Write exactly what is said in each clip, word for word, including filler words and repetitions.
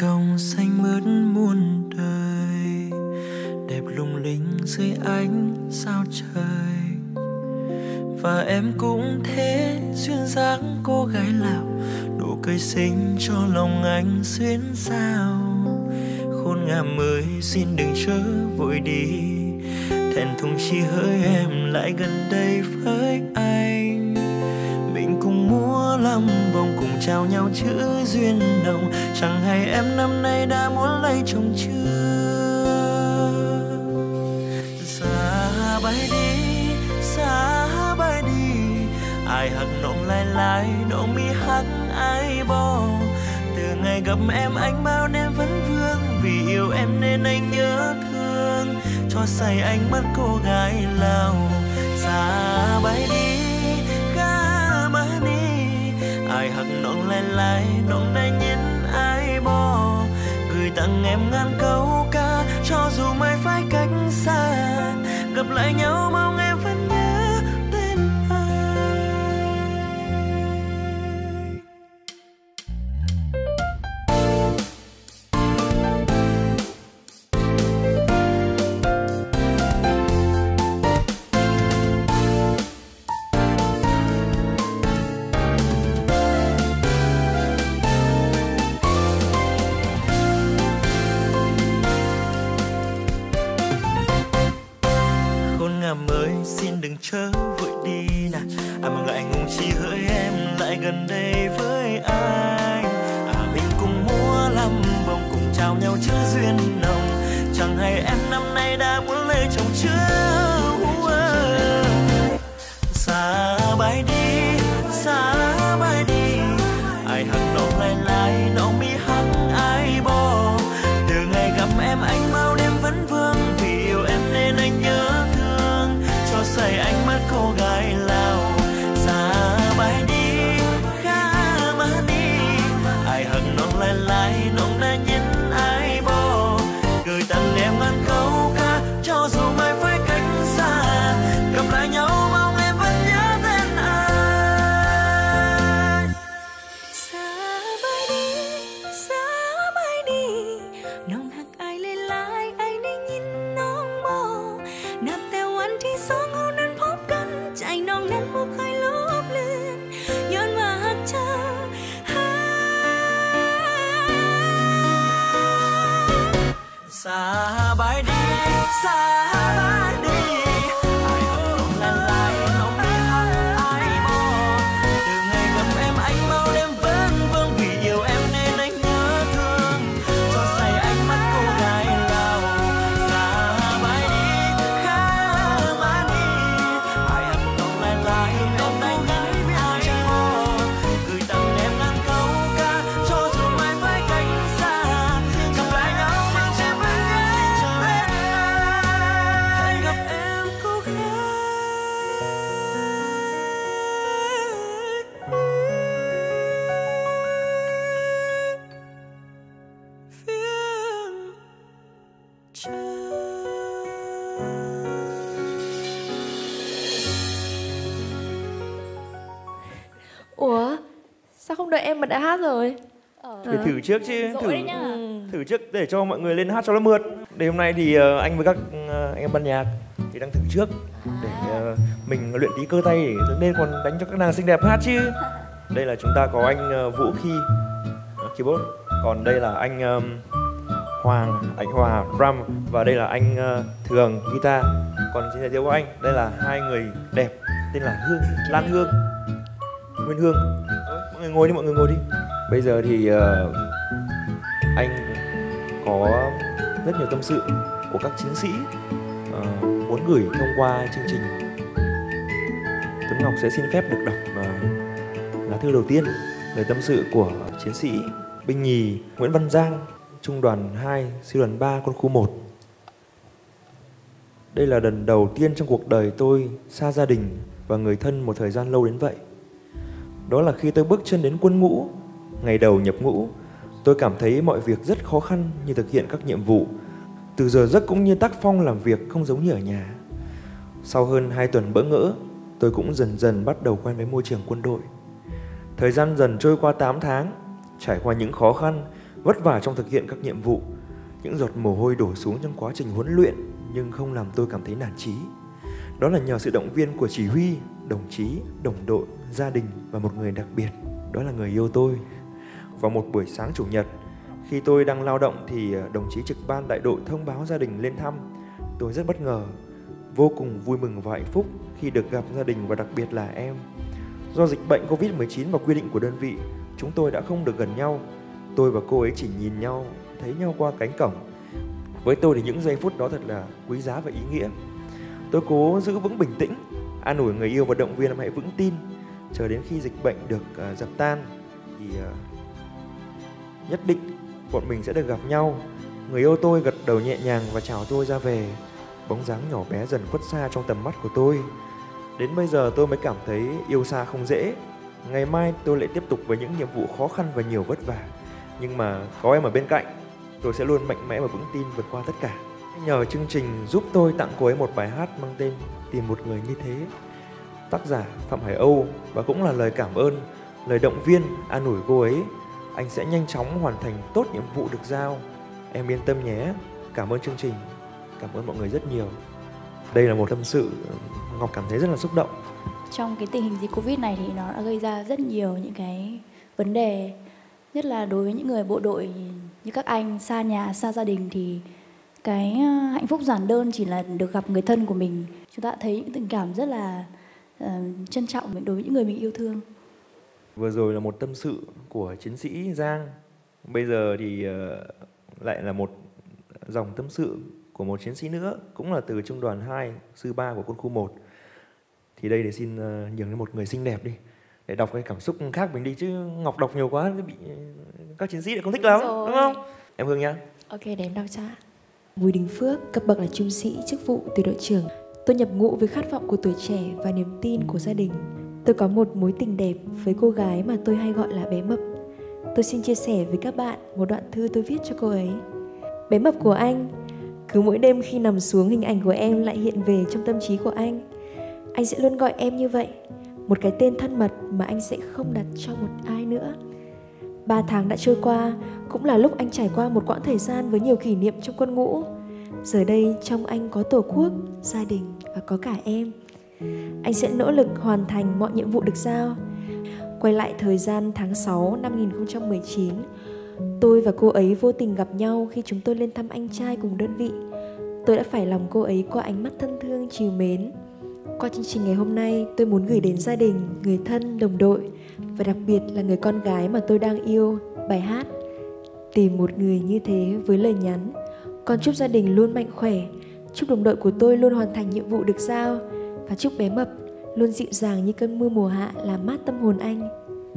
còng xanh bớt muôn đời, đẹp lung linh dưới ánh sao trời. Và em cũng thế, duyên dáng cô gái Lào, nụ cười xinh cho lòng anh xuyến sao. Khôn ngàn mới xin đừng chớ vội đi, thẹn thùng chi hỡi em lại gần đây với anh. Mình cùng múa lăm vòng, cùng trao nhau chữ duyên nồng. Chẳng hay em năm nay đã muốn lấy chồng chưa. Xa bay đi, xa bay đi, ai hắc nộng lai lai, nộng mi hắc ai bo. Từ ngày gặp em anh bao đêm vẫn vương, vì yêu em nên anh nhớ thương, cho say anh mất cô gái Lào. Xa bay đi, xa bay đi, ai hắc nộng lai lai, nộng nay nhìn ai bo. Gửi tặng em ngàn câu ca, cho dù mai phải cách xa, gặp lại nhau mong em vẫn nhớ. Chớ vội đi nè, à mừng lại ngùng chi hỡi em lại gần đây với anh. À mình cùng múa lăm vòng, cùng trao nhau chữ duyên nồng. Chẳng hay em năm nay đã muốn lấy chồng chưa. Xa bay đi, xa bay đi, ai hằng nóng lai lai, nóng mi hằng ai bo. Từ ngày gặp em anh bao đêm vẫn vương, vì yêu em nên anh nhớ thương, cho say anh cô gái Lào. Xa bay đi, xa bay đi, ai hằng nóng lai lai, nóng đã nhìn ai bo. Gửi tặng em ngàn câu ca, cho dù mai phải cách xa, gặp lại nhau mong em vẫn nhớ tên anh. Xa bay đi, xa bay đi, nóng hạc ai lai lai, ai đi nhìn nóng bo. Nạp theo anh thì sống hôn chạy nong nén một hơi lốp lên nhơn mà hát cha hát. Xa bay đi, xa bay đi, ai hằng nóng lai lai, nóng mi hắc ai bo. Từ ngày gặp em anh bao đêm vẫn vương, vì yêu em nên anh nhớ thương, cho say anh mất cô gái Lào. Xa bay đi, xa bay đi, ai hằng lại nóng nay nhắn với ai bo. Gửi tặng em ngàn câu ca, cho dù mai phải cách xa, gặp lại nhau mong em vẫn nhớ tên anh. Gặp em cô gái phiên trời. Ủa? Sao không đợi em mà đã hát rồi? Ờ. Để thử trước chứ, thử, thử trước để cho mọi người lên hát cho nó mượt. Để hôm nay thì anh với các anh em ban nhạc thì đang thử trước để mình luyện tí cơ tay để nên còn đánh cho các nàng xinh đẹp hát chứ. Đây là chúng ta có anh Vũ Khi keyboard, còn đây là anh Hoàng Ánh Hòa drum, và đây là anh Thường guitar. Còn xin giới thiệu của anh, đây là hai người đẹp tên là Hương, Lan Hương Nguyên Hương. Mọi người ngồi đi, mọi người ngồi đi. Bây giờ thì uh, anh có rất nhiều tâm sự của các chiến sĩ uh, muốn gửi thông qua chương trình. Tuấn Ngọc sẽ xin phép được đọc uh, lá thư đầu tiên, lời tâm sự của chiến sĩ binh nhì Nguyễn Văn Giang, trung đoàn hai, sư đoàn ba, quân khu một. Đây là lần đầu tiên trong cuộc đời tôi xa gia đình và người thân một thời gian lâu đến vậy. Đó là khi tôi bước chân đến quân ngũ. Ngày đầu nhập ngũ, tôi cảm thấy mọi việc rất khó khăn như thực hiện các nhiệm vụ, từ giờ giấc cũng như tác phong làm việc không giống như ở nhà. Sau hơn hai tuần bỡ ngỡ, tôi cũng dần dần bắt đầu quen với môi trường quân đội. Thời gian dần trôi qua tám tháng, trải qua những khó khăn, vất vả trong thực hiện các nhiệm vụ. Những giọt mồ hôi đổ xuống trong quá trình huấn luyện nhưng không làm tôi cảm thấy nản chí. Đó là nhờ sự động viên của chỉ huy, đồng chí, đồng đội, gia đình và một người đặc biệt, đó là người yêu tôi. Vào một buổi sáng chủ nhật, khi tôi đang lao động thì đồng chí trực ban đại đội thông báo gia đình lên thăm. Tôi rất bất ngờ, vô cùng vui mừng và hạnh phúc khi được gặp gia đình và đặc biệt là em. Do dịch bệnh Covid mười chín và quy định của đơn vị, chúng tôi đã không được gần nhau. Tôi và cô ấy chỉ nhìn nhau, thấy nhau qua cánh cổng. Với tôi thì những giây phút đó thật là quý giá và ý nghĩa. Tôi cố giữ vững bình tĩnh, an ủi người yêu và động viên em hãy vững tin. Chờ đến khi dịch bệnh được uh, dập tan thì uh, nhất định bọn mình sẽ được gặp nhau. Người yêu tôi gật đầu nhẹ nhàng và chào tôi ra về. Bóng dáng nhỏ bé dần khuất xa trong tầm mắt của tôi. Đến bây giờ tôi mới cảm thấy yêu xa không dễ. Ngày mai tôi lại tiếp tục với những nhiệm vụ khó khăn và nhiều vất vả. Nhưng mà có em ở bên cạnh, tôi sẽ luôn mạnh mẽ và vững tin vượt qua tất cả. Nhờ chương trình giúp tôi tặng cô ấy một bài hát mang tên Tìm Một Người Như Thế, tác giả Phạm Hải Âu, và cũng là lời cảm ơn, lời động viên, an ủi cô ấy. Anh sẽ nhanh chóng hoàn thành tốt nhiệm vụ được giao, em yên tâm nhé. Cảm ơn chương trình, cảm ơn mọi người rất nhiều. Đây là một tâm sự Ngọc cảm thấy rất là xúc động. Trong cái tình hình dịch Covid này thì nó đã gây ra rất nhiều những cái vấn đề, nhất là đối với những người bộ đội như các anh xa nhà, xa gia đình, thì cái hạnh phúc giản đơn chỉ là được gặp người thân của mình. Chúng ta thấy những tình cảm rất là uh, trân trọng đối với những người mình yêu thương. Vừa rồi là một tâm sự của chiến sĩ Giang. Bây giờ thì uh, lại là một dòng tâm sự của một chiến sĩ nữa, cũng là từ trung đoàn hai, sư ba của quân khu một. Thì đây để xin uh, nhường đến một người xinh đẹp đi, để đọc cái cảm xúc khác mình đi, chứ Ngọc đọc nhiều quá bị các chiến sĩ lại không thích lắm, rồi. Đúng không? Em Hương nhá. Ok, để em đọc cho. Bùi Đình Phước, cấp bậc là trung sĩ, chức vụ từ đội trưởng. Tôi nhập ngũ với khát vọng của tuổi trẻ và niềm tin của gia đình. Tôi có một mối tình đẹp với cô gái mà tôi hay gọi là bé mập. Tôi xin chia sẻ với các bạn một đoạn thư tôi viết cho cô ấy. Bé mập của anh, cứ mỗi đêm khi nằm xuống, hình ảnh của em lại hiện về trong tâm trí của anh. Anh sẽ luôn gọi em như vậy, một cái tên thân mật mà anh sẽ không đặt cho một ai nữa. Ba tháng đã trôi qua, cũng là lúc anh trải qua một quãng thời gian với nhiều kỷ niệm trong quân ngũ. Giờ đây trong anh có tổ quốc, gia đình và có cả em. Anh sẽ nỗ lực hoàn thành mọi nhiệm vụ được giao. Quay lại thời gian tháng sáu năm hai nghìn không trăm mười chín, tôi và cô ấy vô tình gặp nhau khi chúng tôi lên thăm anh trai cùng đơn vị. Tôi đã phải lòng cô ấy qua ánh mắt thân thương, trìu mến. Qua chương trình ngày hôm nay, tôi muốn gửi đến gia đình, người thân, đồng đội và đặc biệt là người con gái mà tôi đang yêu bài hát Tìm Một Người Như Thế với lời nhắn: con chúc gia đình luôn mạnh khỏe, chúc đồng đội của tôi luôn hoàn thành nhiệm vụ được giao, và chúc bé mập luôn dịu dàng như cơn mưa mùa hạ làm mát tâm hồn anh.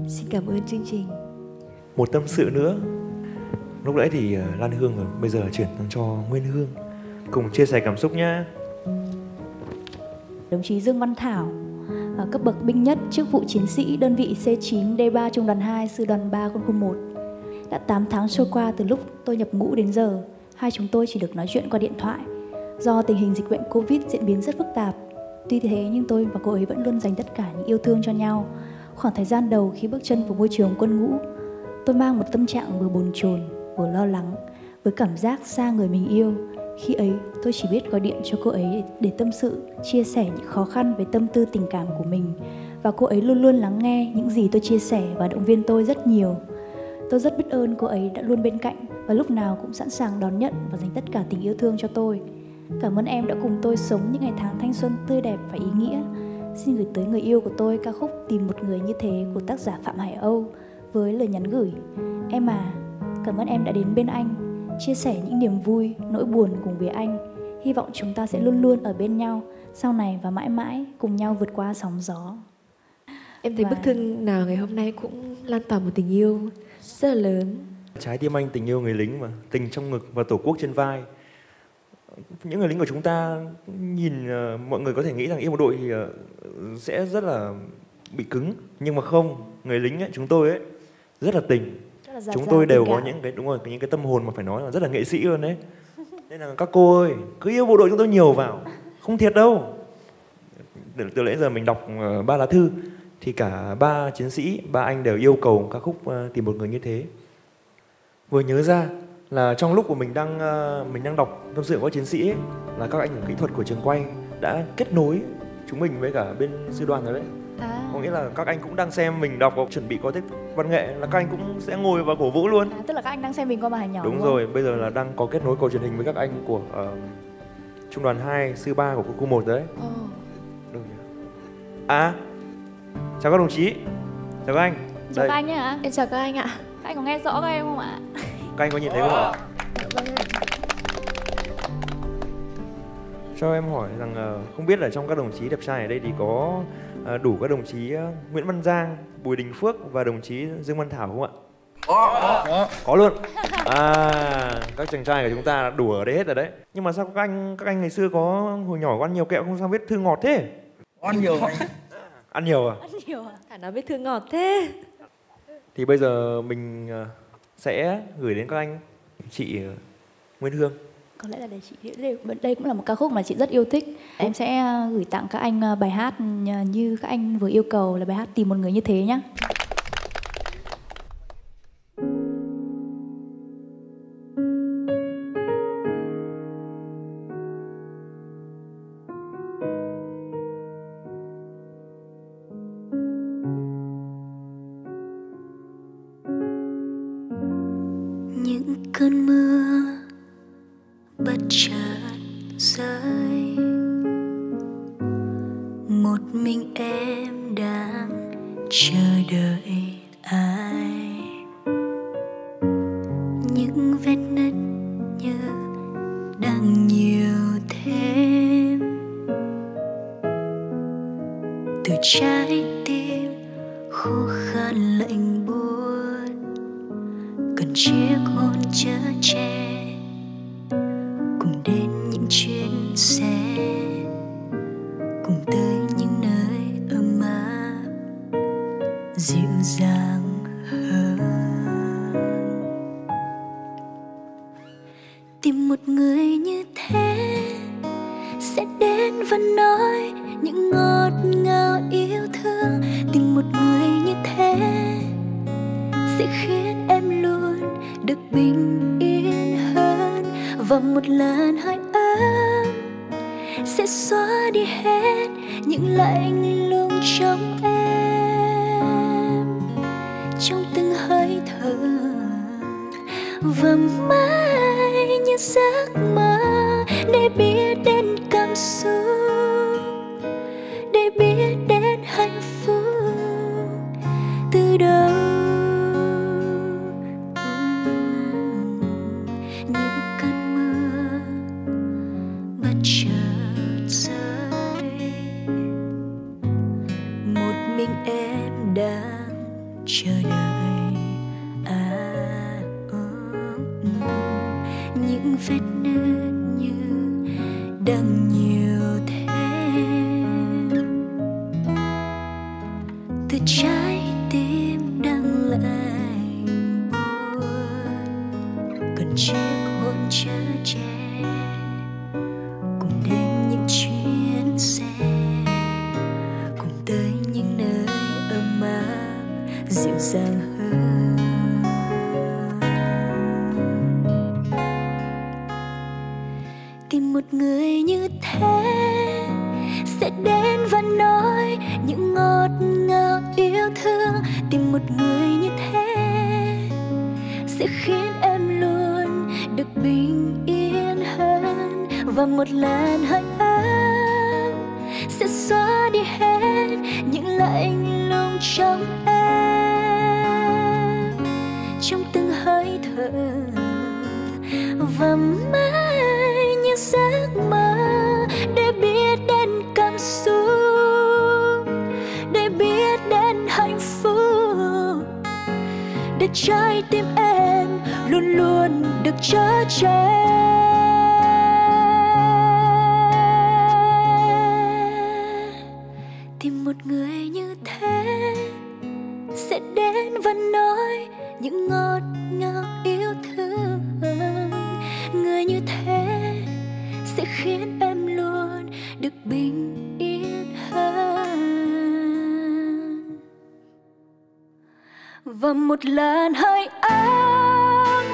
Xin cảm ơn chương trình. Một tâm sự nữa. Lúc nãy thì Lan Hương rồi, bây giờ chuyển sang cho Nguyên Hương cùng chia sẻ cảm xúc nhá. Đồng chí Dương Văn Thảo, cấp bậc binh nhất, chức vụ chiến sĩ, đơn vị C chín D ba, trung đoàn hai, sư đoàn ba, quân khu một. Đã tám tháng trôi qua từ lúc tôi nhập ngũ đến giờ, hai chúng tôi chỉ được nói chuyện qua điện thoại. Do tình hình dịch bệnh Covid diễn biến rất phức tạp, tuy thế nhưng tôi và cô ấy vẫn luôn dành tất cả những yêu thương cho nhau. Khoảng thời gian đầu khi bước chân vào môi trường quân ngũ, tôi mang một tâm trạng vừa bồn chồn, vừa lo lắng, với cảm giác xa người mình yêu. Khi ấy, tôi chỉ biết gọi điện cho cô ấy để tâm sự, chia sẻ những khó khăn về tâm tư tình cảm của mình. Và cô ấy luôn luôn lắng nghe những gì tôi chia sẻ và động viên tôi rất nhiều. Tôi rất biết ơn cô ấy đã luôn bên cạnh và lúc nào cũng sẵn sàng đón nhận và dành tất cả tình yêu thương cho tôi. Cảm ơn em đã cùng tôi sống những ngày tháng thanh xuân tươi đẹp và ý nghĩa. Xin gửi tới người yêu của tôi ca khúc Tìm Một Người Như Thế của tác giả Phạm Hải Âu với lời nhắn gửi: em à, cảm ơn em đã đến bên anh, chia sẻ những niềm vui, nỗi buồn cùng với anh. Hy vọng chúng ta sẽ luôn luôn ở bên nhau sau này và mãi mãi cùng nhau vượt qua sóng gió. Em thấy và... bức thư nào ngày hôm nay cũng lan tỏa một tình yêu rất là lớn. Trái tim anh tình yêu người lính mà, tình trong ngực và tổ quốc trên vai. Những người lính của chúng ta nhìn, mọi người có thể nghĩ rằng yêu một đội thì sẽ rất là bị cứng, nhưng mà không, người lính ấy, chúng tôi ấy, rất là tình. Chúng tôi đều có những cái đúng rồi những cái tâm hồn mà phải nói là rất là nghệ sĩ luôn đấy. Nên là các cô ơi, cứ yêu bộ đội chúng tôi nhiều vào, không thiệt đâu. Từ nãy giờ mình đọc ba lá thư thì cả ba chiến sĩ, ba anh đều yêu cầu ca khúc Tìm Một Người Như Thế. Vừa nhớ ra là trong lúc của mình đang mình đang đọc Tâm sự của các chiến sĩ ấy, là các anh ở kỹ thuật của trường quay đã kết nối chúng mình với cả bên sư đoàn rồi đấy. À. Có nghĩa là các anh cũng đang xem mình đọc và chuẩn bị có tiết văn nghệ là các anh cũng sẽ ngồi và cổ vũ luôn. À, tức là các anh đang xem mình qua màn hình nhỏ. Đúng, đúng rồi, không? Bây giờ là đang có kết nối cầu truyền hình với các anh của uh, trung đoàn hai, sư ba của khu một đấy. Ồ. Được nhỉ? À. Chào các đồng chí. Chào các anh. Chào đây. Các anh ạ. Em chào các anh ạ. Các anh có nghe rõ các em không ạ? Các anh có nhìn thấy không ạ? Cho em hỏi rằng không biết là trong các đồng chí đẹp trai ở đây thì có đủ các đồng chí Nguyễn Văn Giang, Bùi Đình Phước và đồng chí Dương Văn Thảo không ạ? Có, có luôn. À, các chàng trai của chúng ta đủ ở đây hết rồi đấy. Nhưng mà sao các anh, các anh ngày xưa có hồi nhỏ có ăn nhiều kẹo không, sao vết thương ngọt thế? Ăn nhiều. Ăn nhiều à? Ăn nhiều à? Thả nó vết thương ngọt thế. Thì bây giờ mình sẽ gửi đến các anh chị Nguyên Hương. Có lẽ là để chị đây cũng là một ca khúc mà chị rất yêu thích. Em sẽ gửi tặng các anh bài hát như các anh vừa yêu cầu là bài hát Tìm Một Người Như Thế nhé. Và một làn hơi ấm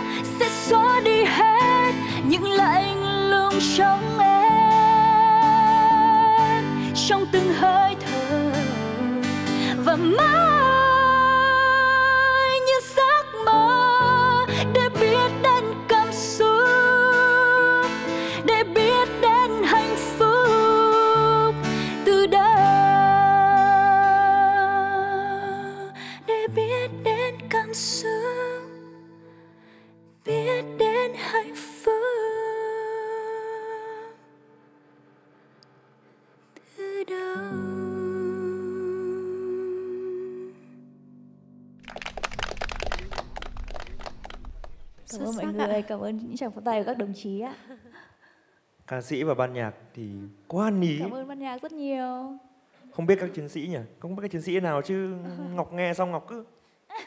xóa đi hết những lạnh lùng trong em, trong từng hơi thở và mãi như giấc mơ, để biết đến cảm xúc, để biết đến hạnh phúc từ đây, để biết đến cảm xúc, biết đến hạnh phúc từ đâu. Cảm ơn mọi người, cảm ơn những tràng pháo tay của các đồng chí ạ. Ca sĩ và ban nhạc thì quá ăn ý. Cảm ơn ban nhạc rất nhiều. Không biết các chiến sĩ nhỉ, không biết các chiến sĩ nào chứ Ngọc nghe xong Ngọc cứ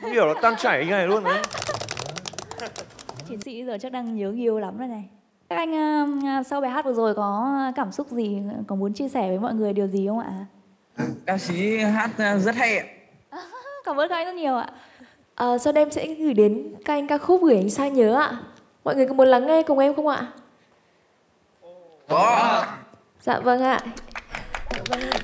không hiểu nó tan chảy như này luôn đấy. Chiến sĩ giờ chắc đang nhớ nhiều lắm rồi này. Các anh sau bài hát vừa rồi có cảm xúc gì, có muốn chia sẻ với mọi người điều gì không ạ? Ca sĩ hát rất hay ạ. Cảm ơn các anh rất nhiều ạ. À, sau đây em sẽ gửi đến các anh ca khúc Gửi Anh Xa Nhớ ạ. Mọi người có muốn lắng nghe cùng em không ạ? Có. Dạ vâng ạ. Dạ vâng ạ.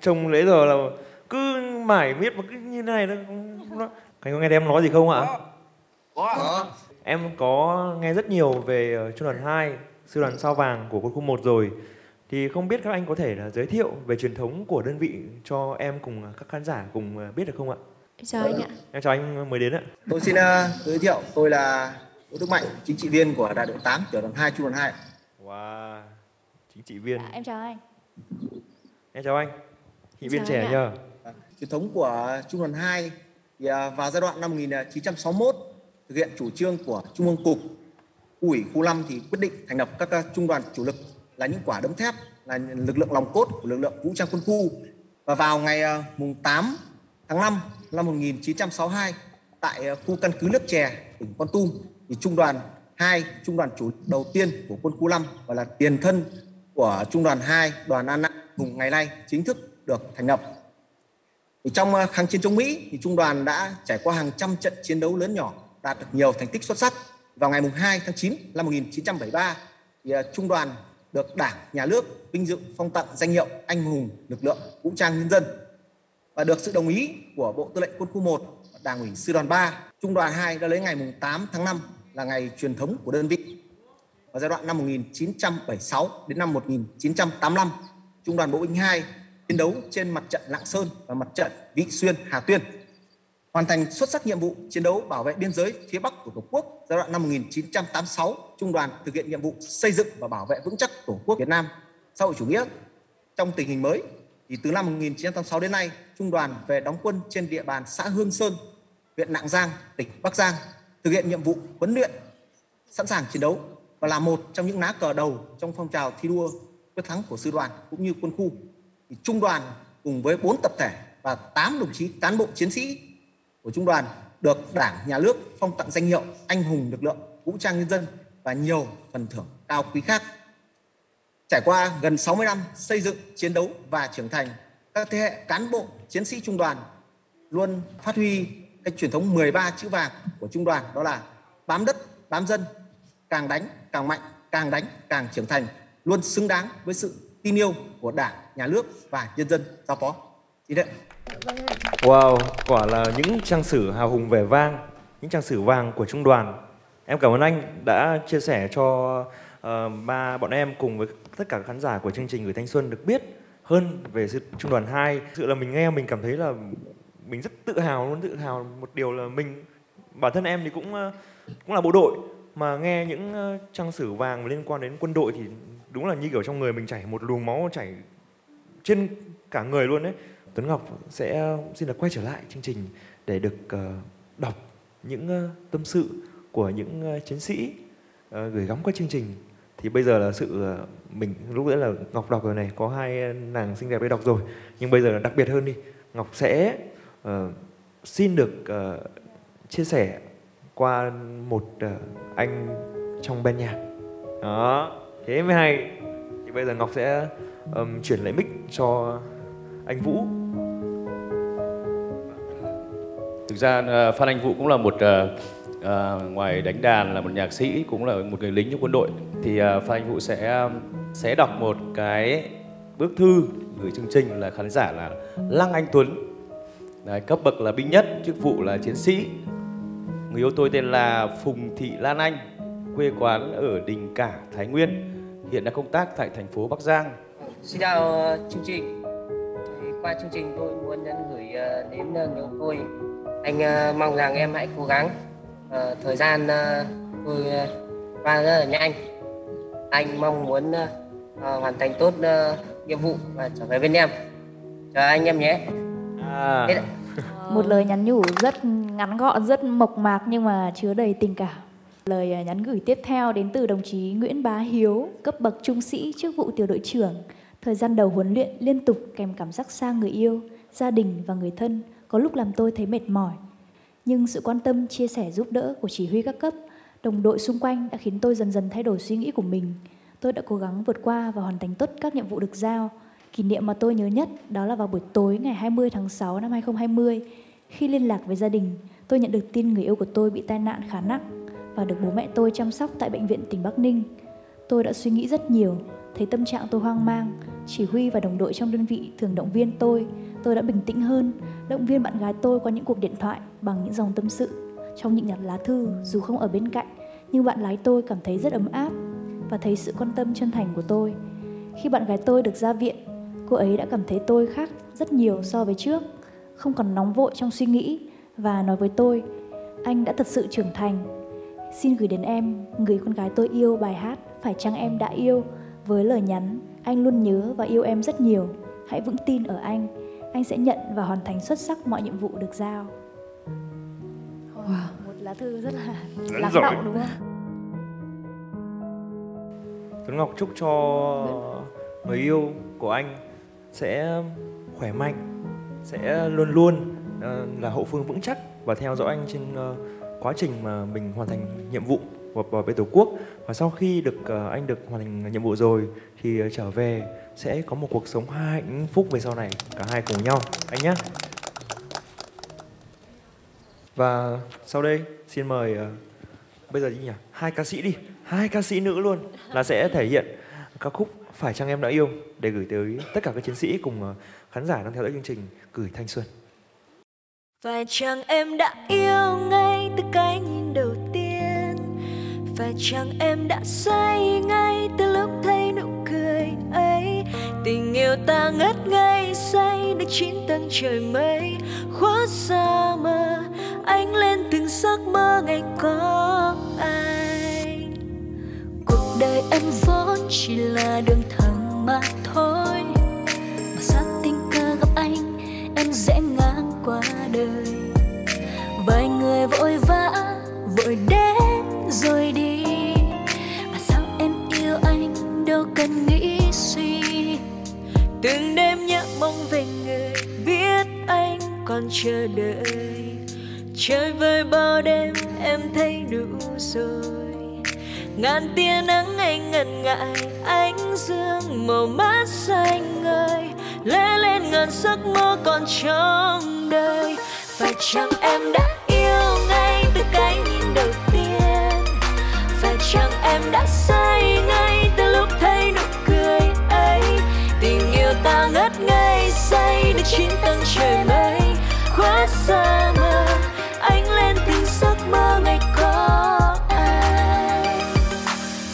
Trông lễ giờ là cứ mải miết mà cứ như này nó, nó... Anh có nghe em nói gì không ạ? Có. Em có nghe rất nhiều về trung đoàn hai, sư đoàn Sao Vàng của quân khu một rồi. Thì không biết các anh có thể là giới thiệu về truyền thống của đơn vị cho em cùng các khán giả cùng biết được không ạ? Em chào anh ạ. Em chào anh mới đến ạ. Tôi xin uh, giới thiệu, tôi là Đức Mạnh, chính trị viên của đại đội tám, tiểu đoàn hai, trung đoàn hai. Wow, chính trị viên. À, em chào anh. Em chào anh. Chị viên trẻ nhờ. Truyền thống của Trung đoàn hai thì vào giai đoạn năm một nghìn chín trăm sáu mươi mốt thực hiện chủ trương của Trung ương Cục, Ủy khu năm thì quyết định thành lập các trung đoàn chủ lực là những quả đấm thép, là lực lượng lòng cốt của lực lượng vũ trang quân khu. Và vào ngày mùng tám tháng năm năm một nghìn chín trăm sáu mươi hai tại khu căn cứ Nước Chè, tỉnh Kon Tum thì Trung đoàn hai, trung đoàn chủ đầu tiên của quân khu năm và là tiền thân của Trung đoàn hai, đoàn An Nam Hùng ngày nay chính thức được thành lập. Trong kháng chiến chống Mỹ, thì Trung đoàn đã trải qua hàng trăm trận chiến đấu lớn nhỏ, đạt được nhiều thành tích xuất sắc. Vào ngày hai tháng chín năm một nghìn chín trăm bảy mươi ba, thì Trung đoàn được Đảng, Nhà nước vinh dự phong tặng danh hiệu Anh hùng lực lượng vũ trang nhân dân. Và được sự đồng ý của Bộ Tư lệnh Quân khu một, Đảng ủy Sư đoàn ba, Trung đoàn hai đã lấy ngày tám tháng năm là ngày truyền thống của đơn vị. Và giai đoạn năm một nghìn chín trăm bảy mươi sáu đến năm một nghìn chín trăm tám mươi lăm, Trung đoàn Bộ binh hai chiến đấu trên mặt trận Lạng Sơn và mặt trận Vị Xuyên, Hà Tuyên, hoàn thành xuất sắc nhiệm vụ chiến đấu bảo vệ biên giới phía Bắc của Tổ quốc. Giai đoạn năm một nghìn chín trăm tám mươi sáu, Trung đoàn thực hiện nhiệm vụ xây dựng và bảo vệ vững chắc Tổ quốc Việt Nam xã hội chủ nghĩa. Trong tình hình mới, thì từ năm một nghìn chín trăm tám mươi sáu đến nay, Trung đoàn về đóng quân trên địa bàn xã Hương Sơn, huyện Lạng Giang, tỉnh Bắc Giang, thực hiện nhiệm vụ huấn luyện, sẵn sàng chiến đấu và là một trong những lá cờ đầu trong phong trào thi đua quyết thắng của sư đoàn cũng như quân khu. Thì Trung đoàn cùng với bốn tập thể và tám đồng chí cán bộ chiến sĩ của Trung đoàn được Đảng, Nhà nước phong tặng danh hiệu Anh hùng lực lượng vũ trang nhân dân và nhiều phần thưởng cao quý khác. Trải qua gần sáu mươi năm xây dựng, chiến đấu và trưởng thành, các thế hệ cán bộ, chiến sĩ Trung đoàn luôn phát huy cái truyền thống mười ba chữ vàng của Trung đoàn, đó là bám đất, bám dân, càng đánh càng mạnh, càng đánh càng trưởng thành, luôn xứng đáng với sự tin yêu của Đảng, Nhà nước và nhân dân giao phó. Xin đấy. Wow, quả là những trang sử hào hùng vẻ vang, những trang sử vàng của Trung đoàn. Em cảm ơn anh đã chia sẻ cho uh, ba bọn em cùng với tất cả các khán giả của chương trình Gửi Thanh Xuân được biết hơn về Trung đoàn hai. Thực sự là mình nghe mình cảm thấy là mình rất tự hào luôn, tự hào một điều là mình, bản thân em thì cũng uh, cũng là bộ đội, mà nghe những uh, trang sử vàng liên quan đến quân đội thì đúng là như kiểu trong người mình chảy một luồng máu chảy trên cả người luôn đấy. Tuấn Ngọc sẽ xin được quay trở lại chương trình để được uh, đọc những uh, tâm sự của những uh, chiến sĩ uh, gửi gắm qua chương trình. Thì bây giờ là sự uh, mình lúc nãy là Ngọc đọc rồi này, có hai nàng xinh đẹp đây đọc rồi, nhưng bây giờ là đặc biệt hơn đi. Ngọc sẽ uh, xin được uh, chia sẻ qua một uh, anh trong ban nhạc. Đó, thế mới hay. Thì bây giờ Ngọc sẽ um, chuyển lại mic cho anh Vũ. Thực ra Phan Anh Vũ cũng là một à, ngoài đánh đàn là một nhạc sĩ, cũng là một người lính trong quân đội. Thì à, Phan Anh Vũ sẽ sẽ đọc một cái bức thư gửi chương trình là khán giả là Lăng Anh Tuấn. Đấy, cấp bậc là binh nhất, chức vụ là chiến sĩ. Người yêu tôi tên là Phùng Thị Lan Anh, quê quán ở Đình Cả, Thái Nguyên, hiện đang công tác tại thành phố Bắc Giang. Xin chào chương trình. Qua chương trình tôi muốn gửi đến người yêu tôi. Anh mong rằng em hãy cố gắng. Thời gian tôi qua rất là nhanh. Anh mong muốn hoàn thành tốt nhiệm vụ và trở về bên em. Chờ anh em nhé. À. Một lời nhắn nhủ rất ngắn gọn, rất mộc mạc nhưng mà chứa đầy tình cảm. Lời nhắn gửi tiếp theo đến từ đồng chí Nguyễn Bá Hiếu, cấp bậc trung sĩ, chức vụ tiểu đội trưởng. Thời gian đầu huấn luyện liên tục kèm cảm giác xa người yêu, gia đình và người thân, có lúc làm tôi thấy mệt mỏi. Nhưng sự quan tâm, chia sẻ, giúp đỡ của chỉ huy các cấp, đồng đội xung quanh đã khiến tôi dần dần thay đổi suy nghĩ của mình. Tôi đã cố gắng vượt qua và hoàn thành tốt các nhiệm vụ được giao. Kỷ niệm mà tôi nhớ nhất đó là vào buổi tối ngày hai mươi tháng sáu năm hai nghìn không trăm hai mươi. Khi liên lạc với gia đình, tôi nhận được tin người yêu của tôi bị tai nạn khá nặng và được bố mẹ tôi chăm sóc tại bệnh viện tỉnh Bắc Ninh. Tôi đã suy nghĩ rất nhiều, thấy tâm trạng tôi hoang mang. Chỉ huy và đồng đội trong đơn vị thường động viên tôi. Tôi đã bình tĩnh hơn, động viên bạn gái tôi qua những cuộc điện thoại, bằng những dòng tâm sự, trong những nhặt lá thư. Dù không ở bên cạnh, nhưng bạn gái tôi cảm thấy rất ấm áp và thấy sự quan tâm chân thành của tôi. Khi bạn gái tôi được ra viện, cô ấy đã cảm thấy tôi khác rất nhiều so với trước, không còn nóng vội trong suy nghĩ và nói với tôi: anh đã thật sự trưởng thành. Xin gửi đến em, người con gái tôi yêu, bài hát Phải chăng em đã yêu với lời nhắn: anh luôn nhớ và yêu em rất nhiều. Hãy vững tin ở anh, anh sẽ nhận và hoàn thành xuất sắc mọi nhiệm vụ được giao. Wow. Một lá thư rất là lắng động đúng không? Tuấn Ngọc chúc cho người yêu của anh sẽ khỏe mạnh, sẽ luôn luôn là hậu phương vững chắc và theo dõi anh trên quá trình mà mình hoàn thành nhiệm vụ bảo vệ Tổ quốc. Và sau khi được uh, anh được hoàn thành nhiệm vụ rồi thì uh, trở về sẽ có một cuộc sống hạnh phúc về sau này, cả hai cùng nhau anh nhé. Và sau đây xin mời uh, bây giờ gì nhỉ? Hai ca sĩ đi, hai ca sĩ nữ luôn là sẽ thể hiện ca khúc Phải Chăng Em Đã Yêu để gửi tới tất cả các chiến sĩ cùng uh, khán giả đang theo dõi chương trình Gửi Thanh Xuân. Phải chăng em đã yêu ngay từ cái nhìn đầu tiên, phải chăng em đã say ngay từ lúc thấy nụ cười ấy. Tình yêu ta ngất ngây say được chín tầng trời mây, khóa xa mơ anh lên từng giấc mơ ngày có anh. Cuộc đời em vốn chỉ là đường thẳng mà thôi, mà sao tình cờ gặp anh em dễ ngang qua đời. Vài người vội vã vội đến rồi đi, mà sao em yêu anh đâu cần nghĩ suy. Từng đêm nhớ mong về người biết anh còn chờ đợi, chơi vơi bao đêm em thấy đủ rồi. Ngàn tia nắng anh ngần ngại ánh dương màu mắt xanh ngời, lóe lên ngàn giấc mơ còn trong đời. Phải chăng em đã yêu ngay từ cái nhìn đầu tiên, phải chăng em đã say ngay từ lúc thấy nụ cười ấy. Tình yêu ta ngất ngây say được chín tầng trời mây, khóa xa mơ anh lên từng giấc mơ ngày có anh.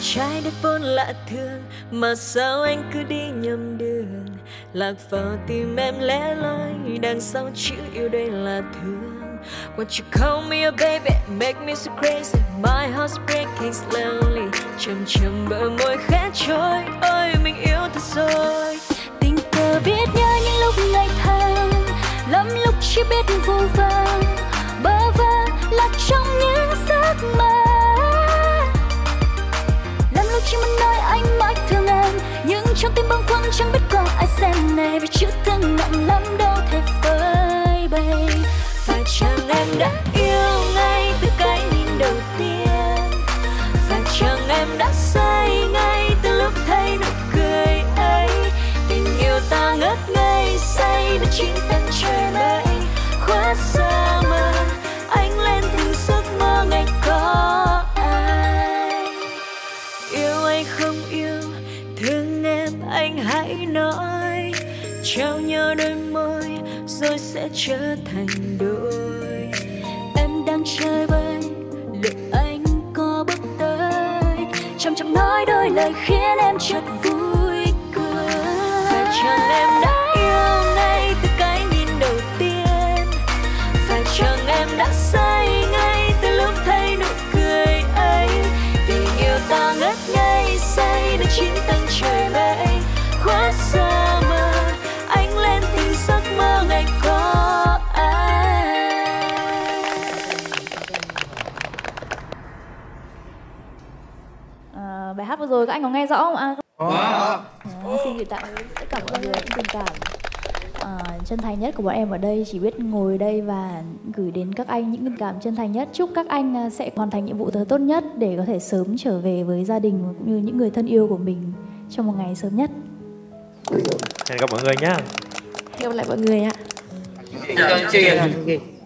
Trái đất vốn lạ thường mà sao anh cứ đi nhầm đường, lạc vào tim em lẻ loi đằng sau chữ yêu đây là thương. Won't you call me a baby, make me so crazy, my heart's breaking slowly. Chầm chầm bờ môi khẽ trôi, ôi mình yêu thật rồi. Tình cờ biết nhớ những lúc ngày tháng, lắm lúc chỉ biết vô vàng, bơ vơ lạc trong những giấc mơ. Lắm lúc chỉ muốn nói anh mãi thương em, nhưng trong tim bâng khuâng chẳng biết có ai xem này, vì chữ thương nặng lắm đâu thể phơi bày. Phải chăng em đã yêu ngay từ cái nhìn đầu tiên, phải chăng em đã say ngay từ lúc thấy nụ cười ấy. Tình yêu ta ngất ngây say với chín tầng trời mây, khóa xa mơ anh lên từng giấc mơ ngày có ai. Yêu hay không yêu, thương em anh hãy nói, trao nhau đôi môi rồi sẽ trở thành đôi. Em đang chơi vơi, liệu anh có bước tới, chăm chăm nói đôi lời khiến em chợt vui cười. Phải chăng em đã yêu ngay từ cái nhìn đầu tiên, phải chăng em đã say ngay từ lúc thấy nụ cười ấy. Tình yêu ta ngất ngây say đến chín tầng trời mây, khóa xa mơ anh lên từng giấc mơ ngày có ai. À, bài hát vừa rồi các anh có nghe rõ không ạ? À, à. à, xin gửi tặng tất cả mọi người những tình cảm à, chân thành nhất của bọn em ở đây, chỉ biết ngồi đây và gửi đến các anh những tình cảm chân thành nhất. Chúc các anh sẽ hoàn thành nhiệm vụ thật tốt nhất để có thể sớm trở về với gia đình cũng như những người thân yêu của mình trong một ngày sớm nhất. Hẹn gặp mọi người nhá. Hẹn gặp lại mọi người ạ.